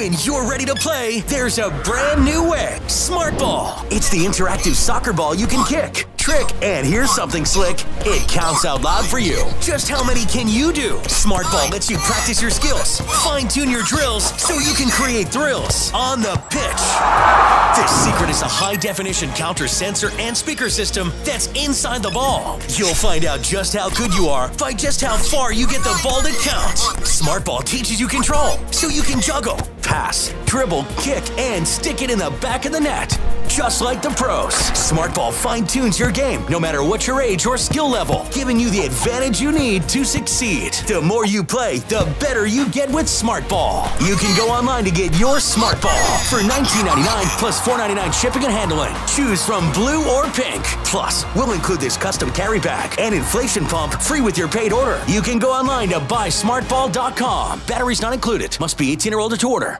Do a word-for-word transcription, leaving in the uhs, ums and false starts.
When you're ready to play, there's a brand new way. Smart Ball. It's the interactive soccer ball you can kick, trick, and here's something slick. It counts out loud for you. Just how many can you do? Smart Ball lets you practice your skills, fine-tune your drills, so you can create thrills on the pitch. This secret is a high-definition counter sensor and speaker system that's inside the ball. You'll find out just how good you are by just how far you get the ball to count. Smart Ball teaches you control, so you can juggle, pass, dribble, kick, and stick it in the back of the net. Just like the pros, Smart Ball fine-tunes your game no matter what your age or skill level, giving you the advantage you need to succeed. The more you play, the better you get with Smart Ball. You can go online to get your Smart Ball for nineteen ninety-nine dollars plus four ninety-nine shipping and handling. Choose from blue or pink. Plus, we'll include this custom carry bag and inflation pump free with your paid order. You can go online to buy smart ball dot com. Batteries not included. Must be eighteen or older to order.